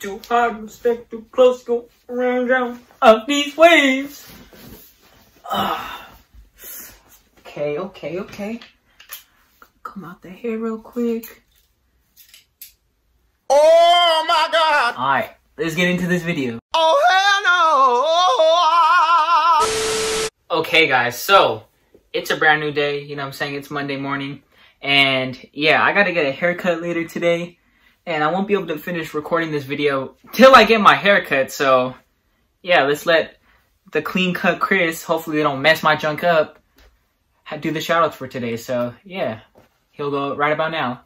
too hard, respect too close, go around, drown up these waves. Okay, okay, okay. Come out the hair real quick. Oh my God! All right, let's get into this video. Oh hell no! Okay, guys, so it's a brand new day. You know what I'm saying? It's Monday morning, and yeah, I gotta get a haircut later today. And I won't be able to finish recording this video till I get my haircut. So, yeah, let's let the clean cut Chris, hopefully they don't mess my junk up, do the shout outs for today. So, yeah, he'll go right about now.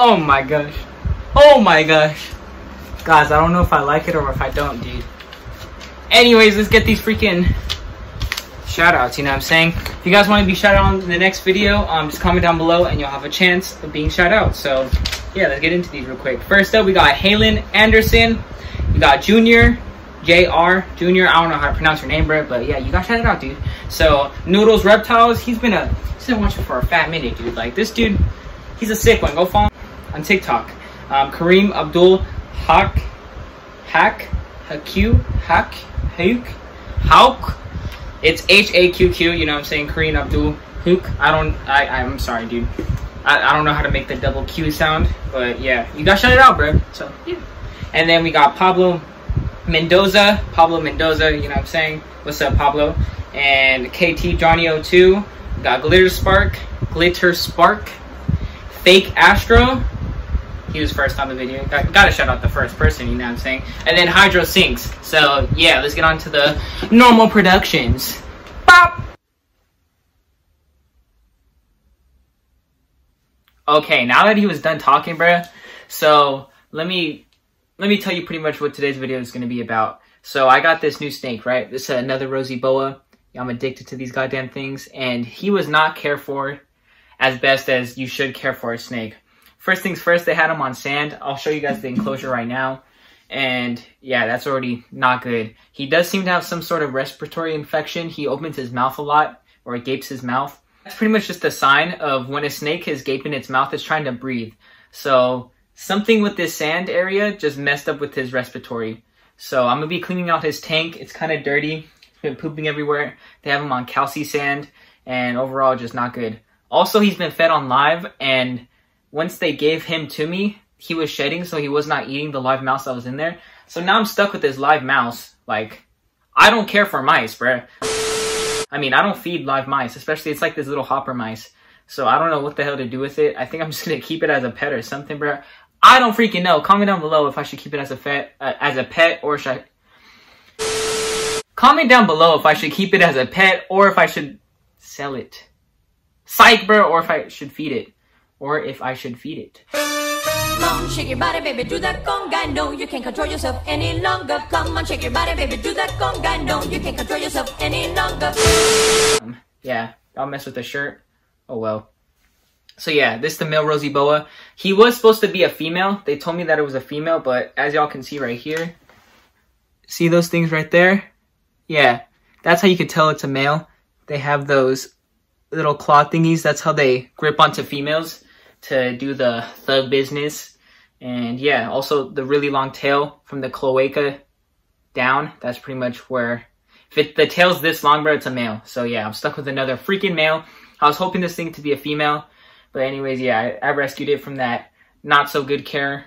Oh my gosh. Oh my gosh. Guys, I don't know if I like it or if I don't, dude. Anyways, let's get these freaking shout outs, you know what I'm saying? If you guys want to be shout out in the next video, just comment down below and you'll have a chance of being shout out. So, yeah, let's get into these real quick. First up, we got Halen Anderson. We got Junior Jr. I don't know how to pronounce your name, bro, but yeah, you got shouted out, dude. So Noodles Reptiles, he's been watching for a fat minute, dude. Like this dude, he's a sick one. Go follow him on TikTok. Kareem Abdul Haqq, It's H-A-Q-Q. You know what I'm saying? Kareem Abdul Haqq. I'm sorry, dude. I don't know how to make the double Q sound, but yeah, you gotta shout it out, bro. So yeah. And then we got Pablo Mendoza, you know what I'm saying? What's up, Pablo? And KT Johnny O2. We got Glitter Spark, Fake Astro. He was first on the video. Gotta shout out the first person, you know what I'm saying? And then Hydro Synx. So yeah, let's get on to the normal productions. Bop! Okay, now that he was done talking, bruh, so let me tell you pretty much what today's video is going to be about. So I got this new snake, right? This is another Rosy boa. I'm addicted to these goddamn things, and he was not cared for as best as you should care for a snake. First things first, they had him on sand. I'll show you guys the enclosure right now, and yeah, that's already not good. He does seem to have some sort of respiratory infection. He opens his mouth a lot, or he gapes his mouth. That's pretty much just a sign of when a snake is gaping its mouth, it's trying to breathe. So something with this sand area just messed up with his respiratory. So I'm going to be cleaning out his tank. It's kind of dirty. He's been pooping everywhere. They have him on calci sand, and overall just not good. Also, he's been fed on live, and once they gave him to me, he was shedding, so he was not eating the live mouse that was in there. So now I'm stuck with this live mouse. Like, I don't care for mice, bruh. I mean, I don't feed live mice, especially it's like this little hopper mice. So I don't know what the hell to do with it. I think I'm just going to keep it as a pet or something, bro. I don't freaking know. Comment down below if I should keep it as a pet or should I... Comment down below if I should keep it as a pet or if I should sell it. Psych, bro. Or if I should feed it. Come on, shake your body, baby, do that conga. No, you can't control yourself any longer. Come on, shake your body, baby, do that conga. No, you can't control yourself any longer. Yeah, I'll mess with the shirt. Oh well. So yeah, this is the male Rosy boa. He was supposed to be a female. They told me that it was a female, but as y'all can see right here, see those things right there? Yeah, that's how you could tell it's a male. They have those little claw thingies. That's how they grip onto females to do the thug business. And yeah, also the really long tail from the cloaca down, that's pretty much where, the tail's this long, bro, it's a male. So yeah, I'm stuck with another freaking male. I was hoping this thing to be a female, but anyways, yeah, I rescued it from that not so good care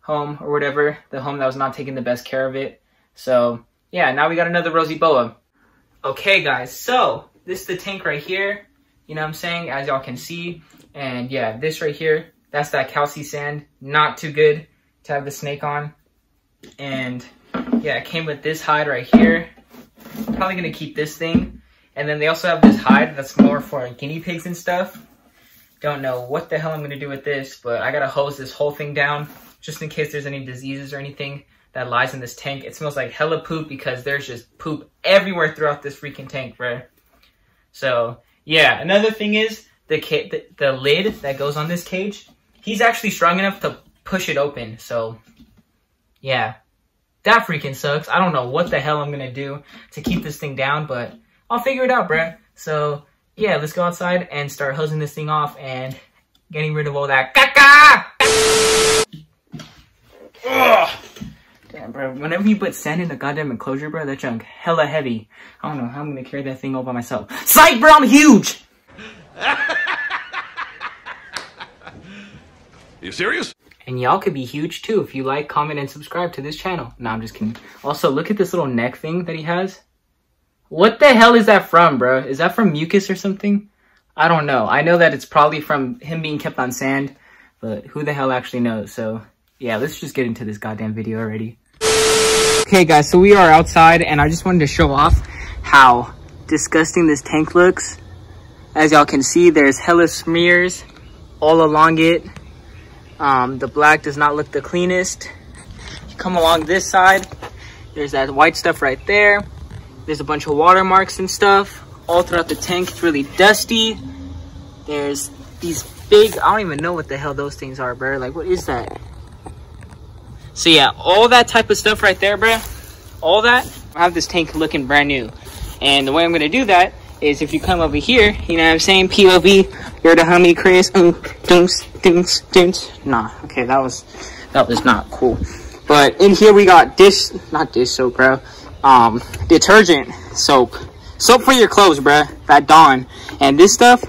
home or whatever, the home that was not taking the best care of it. So yeah, now we got another Rosy boa. Okay guys, so this is the tank right here, you know what I'm saying, as y'all can see. And yeah, this right here, that's that calci sand. Not too good to have the snake on. And yeah, it came with this hide right here. Probably gonna keep this thing. And then they also have this hide that's more for guinea pigs and stuff. Don't know what the hell I'm gonna do with this, but I gotta hose this whole thing down just in case there's any diseases or anything that lies in this tank. It smells like hella poop because there's just poop everywhere throughout this freaking tank, bro. So yeah, another thing is, the lid that goes on this cage, he's actually strong enough to push it open. So yeah, that freaking sucks. I don't know what the hell I'm gonna do to keep this thing down, but I'll figure it out, bruh. So yeah, let's go outside and start hosing this thing off and getting rid of all that caca. bro. Whenever you put sand in a goddamn enclosure, bro, that junk hella heavy. I don't know how I'm gonna carry that thing all by myself. Psych, bro, I'm huge! You serious? And y'all could be huge too if you like, comment, and subscribe to this channel. No, I'm just kidding. Also, look at this little neck thing that he has. What the hell is that from, bro? Is that from mucus or something? I don't know. I know that it's probably from him being kept on sand, but who the hell actually knows? So yeah, let's just get into this goddamn video already. Okay guys, so we are outside and I just wanted to show off how disgusting this tank looks. As y'all can see, there's hella smears all along it. The black does not look the cleanest. You come along this side, there's that white stuff right there. There's a bunch of watermarks and stuff all throughout the tank. It's really dusty. There's these big, I don't even know what the hell those things are, bro. Like, what is that? So yeah, all that type of stuff right there, bro. All that. I have this tank looking brand new. And the way I'm gonna do that is if you come over here, you know what I'm saying? POV, you're the homie, Chris. Dunks, dunks, dunks. Nah, okay, that was not cool. But in here we got not dish soap, bro. Detergent soap. Soap for your clothes, bro. That Dawn. And this stuff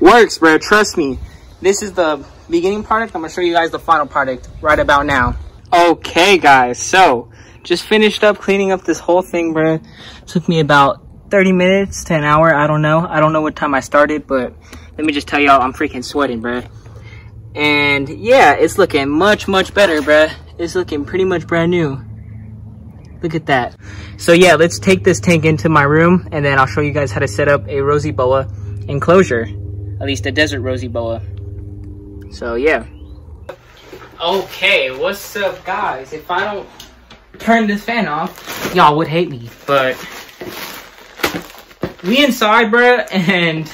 works, bro. Trust me. This is the beginning product. I'm gonna show you guys the final product right about now. Okay, guys. So, just finished up cleaning up this whole thing, bro. Took me about 30 minutes to an hour. I don't know. I don't know what time I started, but let me just tell y'all, I'm freaking sweating, bro. And yeah, it's looking much, much better, bro. It's looking pretty much brand new. Look at that. So yeah, let's take this tank into my room and then I'll show you guys how to set up a Rosy boa enclosure, at least a desert Rosy boa. So yeah. Okay, what's up guys? If I don't turn this fan off, y'all would hate me, but we inside, bruh, and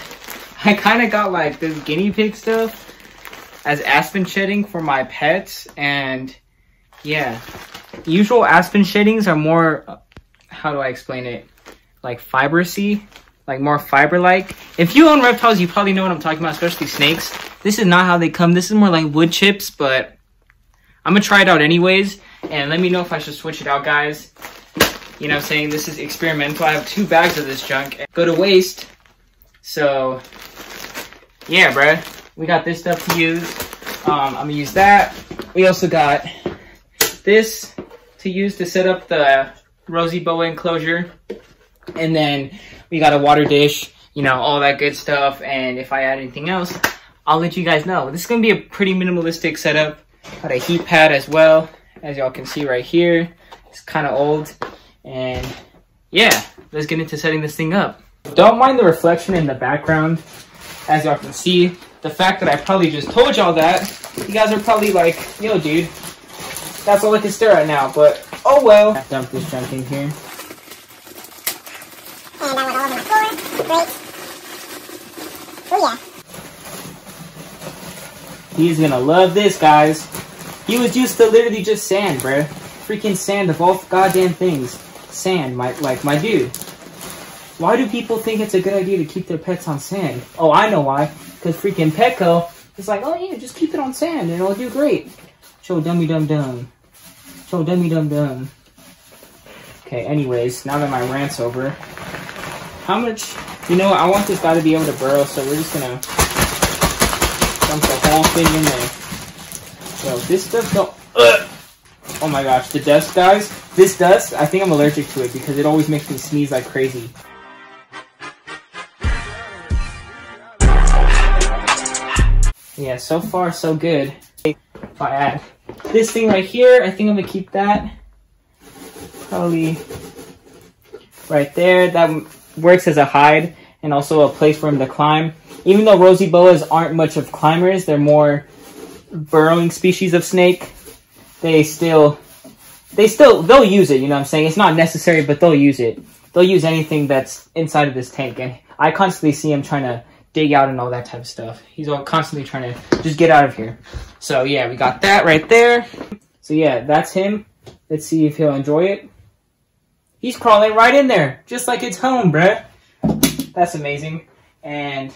I kind of got like this guinea pig stuff as aspen shedding for my pets. And yeah, usual aspen sheddings are more, how do I explain it, like fibrous-y, like more fiber-like. If you own reptiles, you probably know what I'm talking about, especially snakes. This is not how they come. This is more like wood chips, but I'm gonna try it out anyways and let me know if I should switch it out, guys. You know what I'm saying, this is experimental. I have 2 bags of this junk go to waste, so yeah, bruh, we got this stuff to use. I'm gonna use that. We also got this to use to set up the Rosy boa enclosure, and then we got a water dish, you know, all that good stuff. And if I add anything else, I'll let you guys know. This is gonna be a pretty minimalistic setup. Got a heat pad as well, as y'all can see right here. It's kind of old. And yeah, let's get into setting this thing up. Don't mind the reflection in the background. As y'all can see, the fact that I probably just told y'all that, you guys are probably like, yo dude, that's all I can stare at now, but oh well. I dumped this junk in here. And I went all over my floor. Great. Oh yeah. He's gonna love this, guys. He was used to literally just sand, bruh. Freaking sand of all goddamn things. Sand, my dude. Why do people think it's a good idea to keep their pets on sand? Oh, I know why. Because freaking Petco is like, oh yeah, just keep it on sand and it'll do great. Show dummy dum dum. So dummy dum dum. Okay, anyways, now that my rant's over, how much, you know what, I want this guy to be able to burrow, so we're just gonna dump the whole thing in there. So this stuff don't, oh my gosh, the dust, guys, this dust, I think I'm allergic to it because it always makes me sneeze like crazy. Yeah, so far so good. If I add this thing right here, I think I'm gonna keep that probably right there. That works as a hide and also a place for him to climb. Even though Rosy boas aren't much of climbers, they're more burrowing species of snake. They'll use it, you know what I'm saying? It's not necessary, but they'll use it. They'll use anything that's inside of this tank, and I constantly see him trying to dig out and all that type of stuff. He's all constantly trying to just get out of here. So yeah, we got that right there. So yeah, that's him. Let's see if he'll enjoy it. He's crawling right in there, just like it's home, bruh. That's amazing. And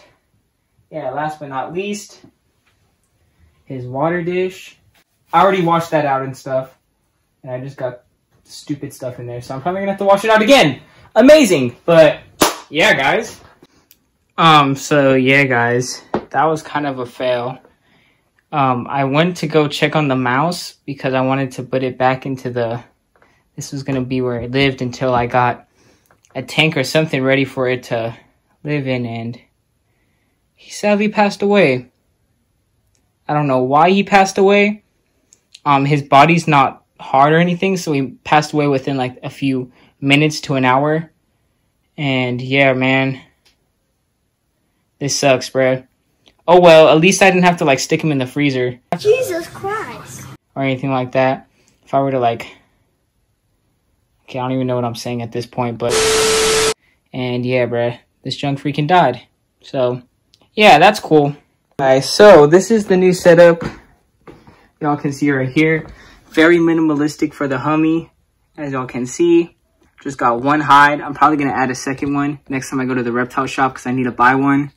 yeah, last but not least, his water dish. I already washed that out and stuff, and I just got stupid stuff in there, so I'm probably gonna have to wash it out again. Amazing, but yeah, guys. So yeah, guys, that was kind of a fail. I went to go check on the mouse because I wanted to put it back into the, this was gonna be where it lived until I got a tank or something ready for it to live in, and he sadly passed away. I don't know why he passed away. His body's not hard or anything, so he passed away within like a few minutes to an hour. And yeah, man, this sucks, bruh. Oh well, at least I didn't have to like stick him in the freezer. Jesus Christ. Or anything like that. If I were to like, okay, I don't even know what I'm saying at this point, but, and yeah, bruh, this junk freaking died. So yeah, that's cool. Alright, so this is the new setup. Y'all can see right here. Very minimalistic for the Hummy, as y'all can see. Just got one hide. I'm probably going to add a second one next time I go to the reptile shop because I need to buy one.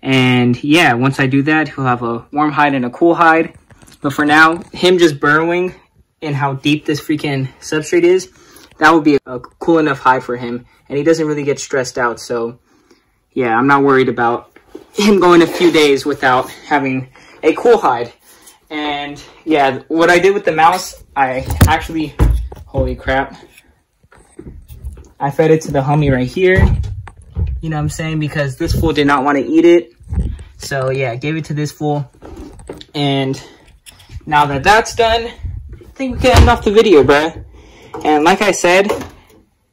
And yeah, once I do that, he'll have a warm hide and a cool hide. But for now, him just burrowing and how deep this freaking substrate is, that would be a cool enough hide for him. And he doesn't really get stressed out. So yeah, I'm not worried about him going a few days without having a cool hide. And yeah, what I did with the mouse, I actually, holy crap, I fed it to the Hummy right here, you know what I'm saying, because this fool did not want to eat it. So yeah, I gave it to this fool, and now that that's done, I think we can end off the video, bruh. And like I said,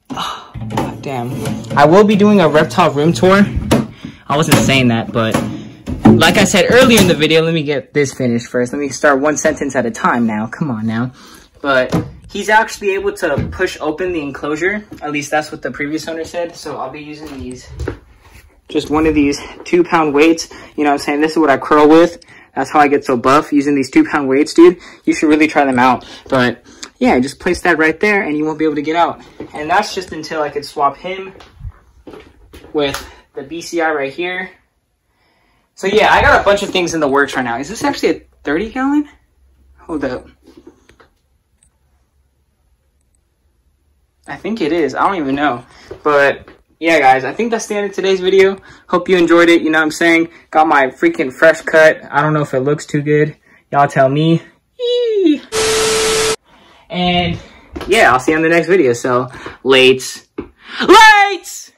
oh, god damn, I will be doing a reptile room tour. I wasn't saying that, but like I said earlier in the video, let me get this finished first. Let me start one sentence at a time now. Come on now. But he's actually able to push open the enclosure. At least that's what the previous owner said. So I'll be using these, just one of these 2-pound weights. You know what I'm saying? This is what I curl with. That's how I get so buff, using these 2-pound weights, dude. You should really try them out. But yeah, just place that right there and you won't be able to get out. And that's just until I could swap him with the BCI right here. So yeah, I got a bunch of things in the works right now. Is this actually a 30 gallon? Hold up. I think it is. I don't even know. But yeah, guys, I think that's the end of today's video. Hope you enjoyed it. You know what I'm saying? Got my freaking fresh cut. I don't know if it looks too good. Y'all tell me. Eee. And yeah, I'll see you on the next video. So, lates. Lates!